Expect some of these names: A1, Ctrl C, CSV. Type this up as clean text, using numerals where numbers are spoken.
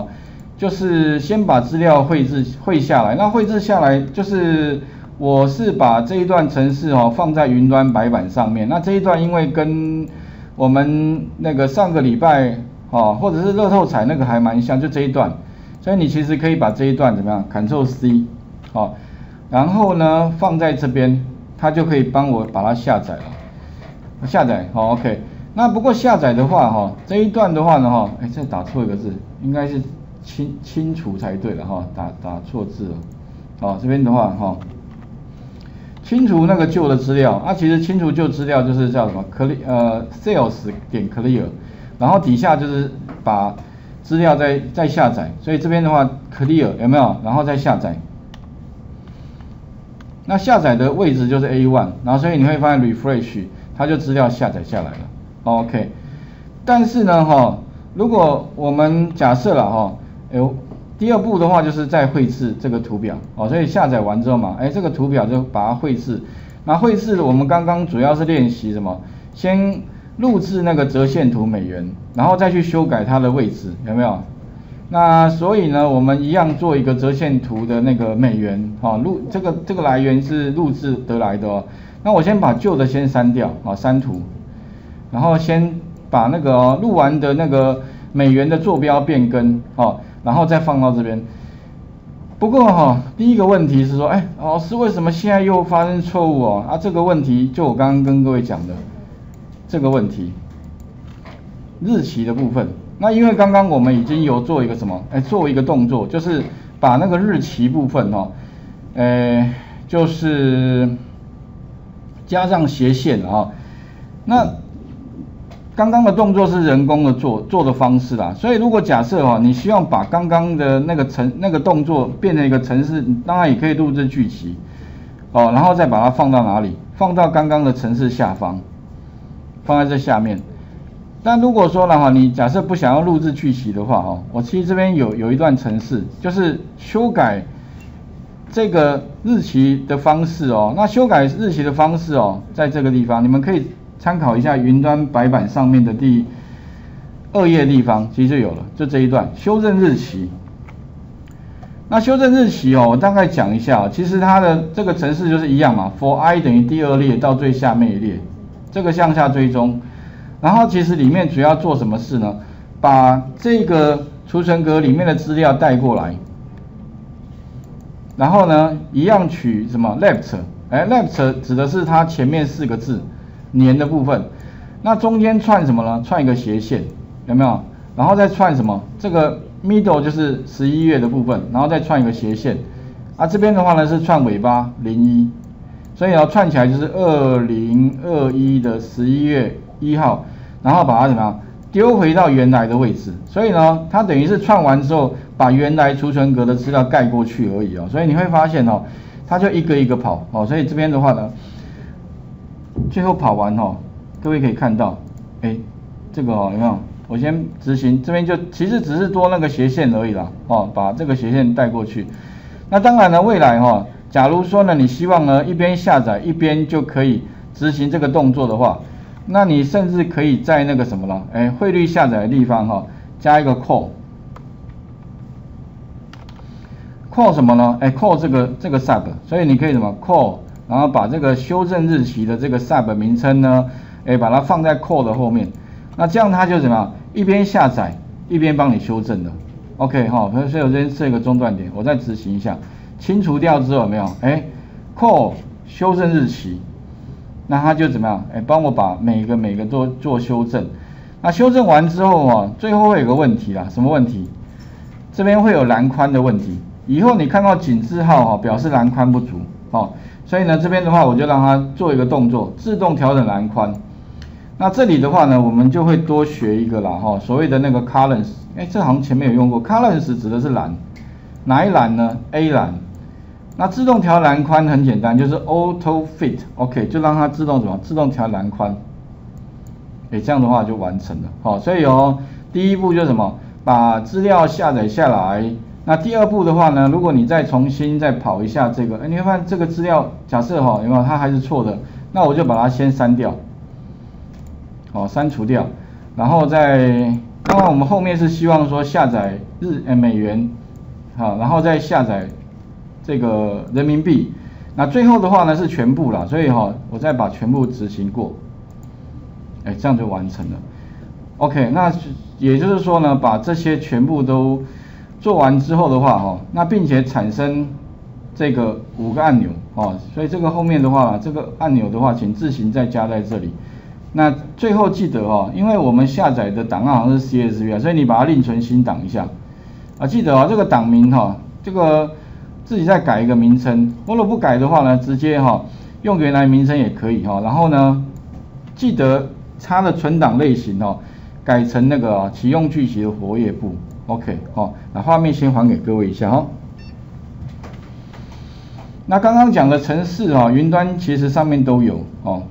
哦，就是先把资料绘制下来。那绘制下来就是我是把这一段程式哦放在云端白板上面。那这一段因为跟我们那个上个礼拜哦或者是乐透彩那个还蛮像，就这一段，所以你其实可以把这一段怎么样 ，Ctrl C 哦，然后呢放在这边，它就可以帮我把它下载了。 下载好 ，OK。那不过下载的话，哈，这一段的话呢，哈，哎，这打错一个字，应该是清除才对了，哈，打错字了。好，这边的话，哈，清除那个旧的资料。啊，其实清除旧资料就是叫什么 sales 点 clear， 然后底下就是把资料再下载。所以这边的话 clear 有没有？然后再下载。 那下载的位置就是 A1， 然后所以你会发现 refresh 它就资料下载下来了 ，OK。但是呢，哈，如果我们假设了哈，第二步的话就是再绘制这个图表哦，所以下载完之后嘛，这个图表就把它绘制。那绘制我们刚刚主要是练习什么？先录制那个折线图美元，然后再去修改它的位置，有没有？ 那所以呢，我们一样做一个折线图的那个美元，哈、哦，这个来源是录制得来的哦。那我先把旧的先删掉，啊、哦，删图，然后先把那个、哦、录完的那个美元的坐标变更，哦，然后再放到这边。不过哈、哦，第一个问题是说，哎，老师为什么现在又发生错误哦？啊，这个问题就我刚刚跟各位讲的这个问题，日期的部分。 那因为刚刚我们已经有做一个什么？做一个动作，就是把那个日期部分哦，就是加上斜线啊、哦。那刚刚的动作是人工的做的方式啦，所以如果假设哦，你希望把刚刚的那个动作变成一个程式，当然也可以录制巨集哦，然后再把它放到哪里？放到刚刚的程式下方，放在这下面。 但如果说呢哈，你假设不想要录制巨集的话哈，我其实这边有一段程式，就是修改这个日期的方式哦。那修改日期的方式哦，在这个地方你们可以参考一下云端白板上面的第2页地方，其实就有了，就这一段修正日期。那修正日期哦，我大概讲一下、哦，其实它的这个程式就是一样嘛 ，for i 等于第2列到最下面一列，这个向下追踪。 然后其实里面主要做什么事呢？把这个储存格里面的资料带过来，然后呢，一样取什么 left， left 指的是它前面4个字年的部分，那中间串什么呢？串一个斜线，有没有？然后再串什么？这个 middle 就是11月的部分，然后再串一个斜线，啊这边的话呢是串尾巴01，所以要串起来就是2021的11月1号，然后把它怎么样丢回到原来的位置，所以呢，它等于是串完之后，把原来储存格的资料盖过去而已哦。所以你会发现哦，它就一个一个跑哦。所以这边的话呢，最后跑完哦，各位可以看到，哎，这个哦有没有？我先执行这边就其实只是多那个斜线而已啦哦，把这个斜线带过去。那当然呢，未来哦，假如说呢，你希望呢一边下载一边就可以执行这个动作的话。 那你甚至可以在那个什么了，汇率下载的地方哈、哦，加一个 call 什么呢？call 这个 sub， 所以你可以什么 call， 然后把这个修正日期的这个 sub 名称呢，把它放在 call 的后面，那这样它就怎么样，一边下载一边帮你修正的 ，OK 哈、哦，所以我这边设一个中断点，我再执行一下，清除掉之后有没有？call 修正日期。 那他就怎么样？帮我把每个做修正。那修正完之后啊，最后会有个问题啦，什么问题？这边会有栏宽的问题。以后你看到井字号哈、哦，表示栏宽不足哦。所以呢，这边的话我就让它做一个动作，自动调整栏宽。那这里的话呢，我们就会多学一个啦哈、哦，所谓的那个 columns， 这好像前面有用过 ，columns 指的是栏，哪一栏呢 ？A 栏。 那自动调栏宽很简单，就是 auto fit，OK， 就让它自动怎么自动调栏宽，这样的话就完成了。好、哦，所以哦，第一步就是什么，把资料下载下来。那第二步的话呢，如果你再重新再跑一下这个，你会发现这个资料假设哈、哦，有没有它还是错的，那我就把它先删掉，删除掉，然后再当然我们后面是希望说下载美元，好，然后再下载这个人民币。那最后的话呢是全部啦，所以哈，我再把全部执行过，哎，这样就完成了。OK， 那也就是说呢，把这些全部都做完之后的话哈，那并且产生这个5个按钮哦，所以这个后面的话，这个按钮的话，请自行再加在这里。 那最后记得哦，因为我们下载的档案好像是 CSV 啊，所以你把它另存新档一下啊。记得哦，这个档名哈，这个自己再改一个名称。如果不改的话呢，直接哈用原来名称也可以哈。然后呢，记得它的存档类型哦，改成那个启用巨集的活页簿。OK 哦，那画面先还给各位一下哈。那刚刚讲的程式啊，云端其实上面都有哦。